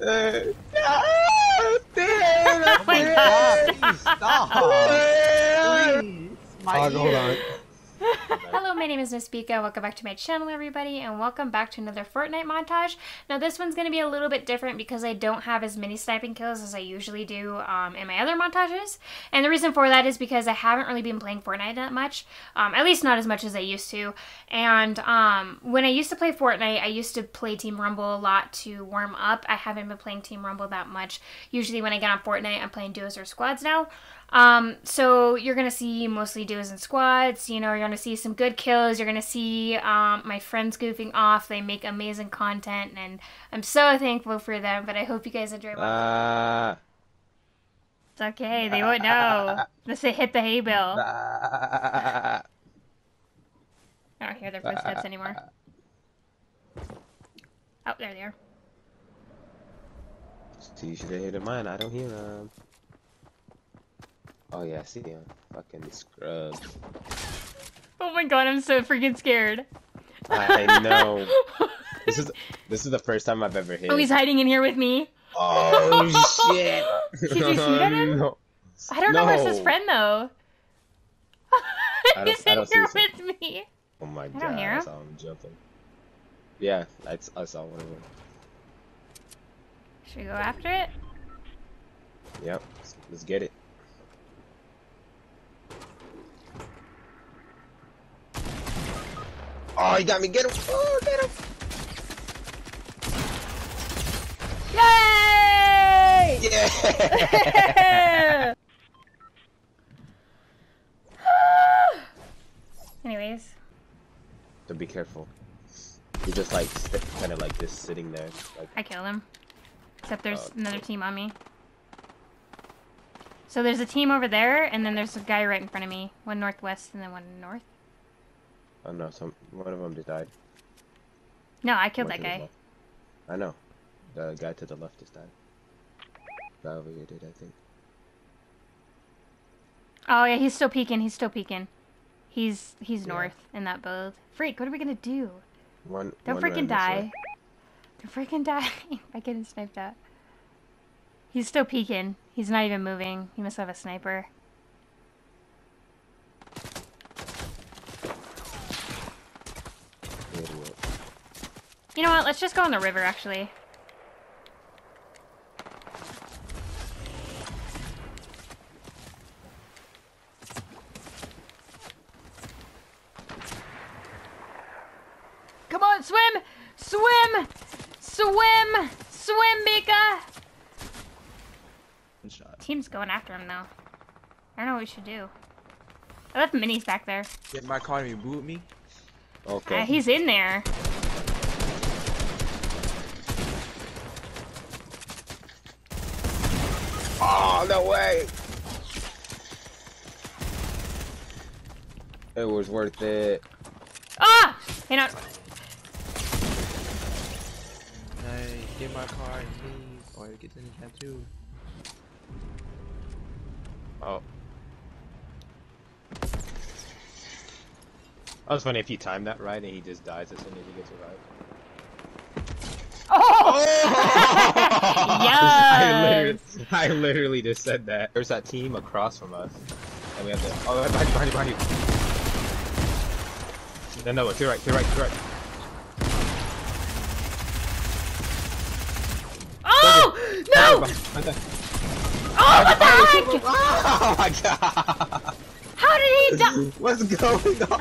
Oh my God! Stop! Please, my ears. Hello, my name is Ms_Beeka. Welcome back to my channel, everybody, and welcome back to another Fortnite montage. Now, this one's going to be a little bit different because I don't have as many sniping kills as I usually do in my other montages. And the reason for that is because I haven't really been playing Fortnite that much, at least not as much as I used to. And when I used to play Fortnite, I used to play Team Rumble a lot to warm up. I haven't been playing Team Rumble that much. Usually when I get on Fortnite, I'm playing duos or squads now. So you're going to see mostly duos and squads. You know, you're going to see some good kills. You're going to see my friends goofing off. They make amazing content, and I'm so thankful for them, but I hope you guys enjoy my It's okay. They won't know. Let's say hit the hay bale. I don't hear their footsteps anymore. Oh, there they are. See, you should have hit mine. I don't hear them. Oh yeah, I see him. Fucking scrubs. Oh my God, I'm so freaking scared. I know. This is the first time I've ever hit. Oh, he's hiding in here with me. Oh shit! Did you shoot at him? No. I don't know where's his friend though. He's in here with me. Oh my God! I saw him jumping. Yeah, I saw one of them. Should we go after it? Yep. Let's get it. Oh, he got me! Get him! Oh, get him! Yay! Yeah! Anyways. So be careful. You're just like, kind of like this, sitting there. Like... I killed him. Except there's another team on me. So there's a team over there, and then there's a guy right in front of me. One northwest, and then one north. Oh no, one of them just died. No, I killed that guy. I know. The guy to the left just died. That over here did, I think. Oh yeah, he's still peeking, he's still peeking. He's north in that build. Freak, what are we gonna do? Don't freaking die. Don't freaking die if I get him sniped at. He's still peeking. He's not even moving. He must have a sniper. You know what? Let's just go on the river, actually. Come on, swim! Swim! Swim! Swim, Beeka! Good shot. Team's going after him, though. I don't know what we should do. I left minis back there. Get my car and you boot me? Okay. He's in there. Oh, no way! It was worth it. Ah! Hang on. Hey, get my car and leave, or it gets in the tattoo. Oh. That was funny if you time that right and he just dies as soon as he gets arrived. Oh! Yes! I literally just said that. There's that team across from us. And we have to... Oh, behind you. No, to your right. Oh! Perfect. No! Oh, what the heck? Oh, my God! How did he die? What's going on?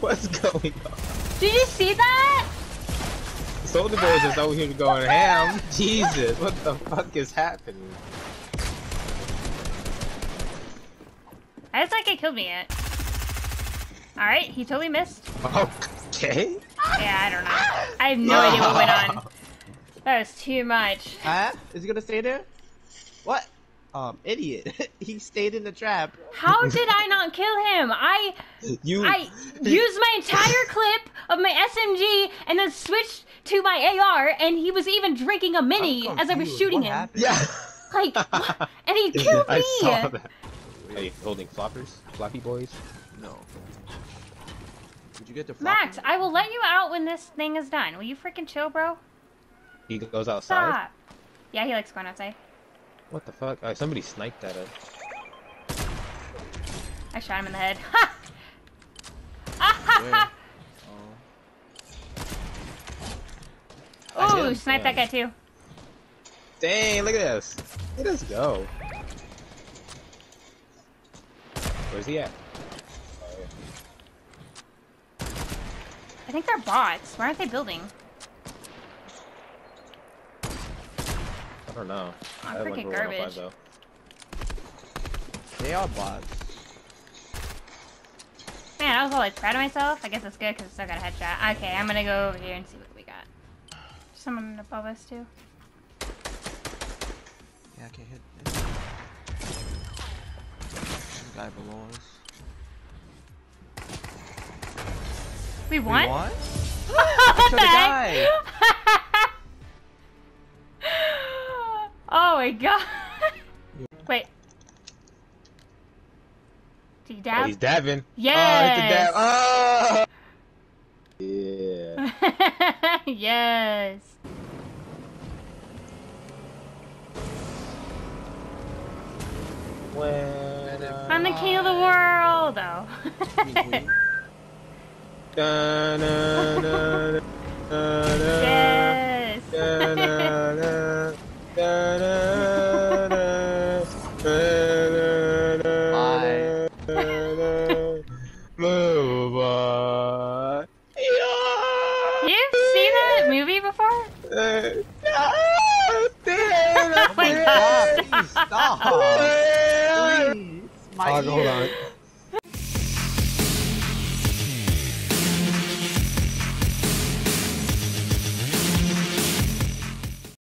What's going on? Did you see that? Soldier Boys is over here going ham. Jesus, what the fuck is happening? I just like it killed me yet. Alright, he totally missed. Okay. Yeah, I don't know. I have no idea what went on. That was too much. Is he gonna stay there? What? Idiot. He stayed in the trap. How did I not kill him? I used my entire clip of my SMG and then switched to my AR, and he was even drinking a mini as I was shooting him. Yeah. Like, what? And he killed me. I saw that. Are you holding floppers? Floppy boys? No. Did you get the floppers? Max, I will let you out when this thing is done. Will you freaking chill, bro? He goes outside. Stop. Yeah, he likes going outside. What the fuck? Oh, somebody sniped at us. I shot him in the head. Ha! Ah, oh, ooh, snipe that guy too. Dang, look at this. Let us go. Where's he at? I think they're bots. Why aren't they building? I don't know. I'm freaking garbage. They are bots. Man, I was always proud of myself. I guess that's good because I still got a headshot. Okay, I'm gonna go over here and see what we got. Someone above us too. Yeah, I can't hit this. There's a guy below us. We won? We won? What the heck? Oh my god. Wait. Did he dab? Oh, he's dabbing. Yes. Oh, it's a dab. Oh. Yeah. Yes. When I'm the king of the world, though. Yes. Move on. You've seen that movie before? No, stop. Please. Hold on.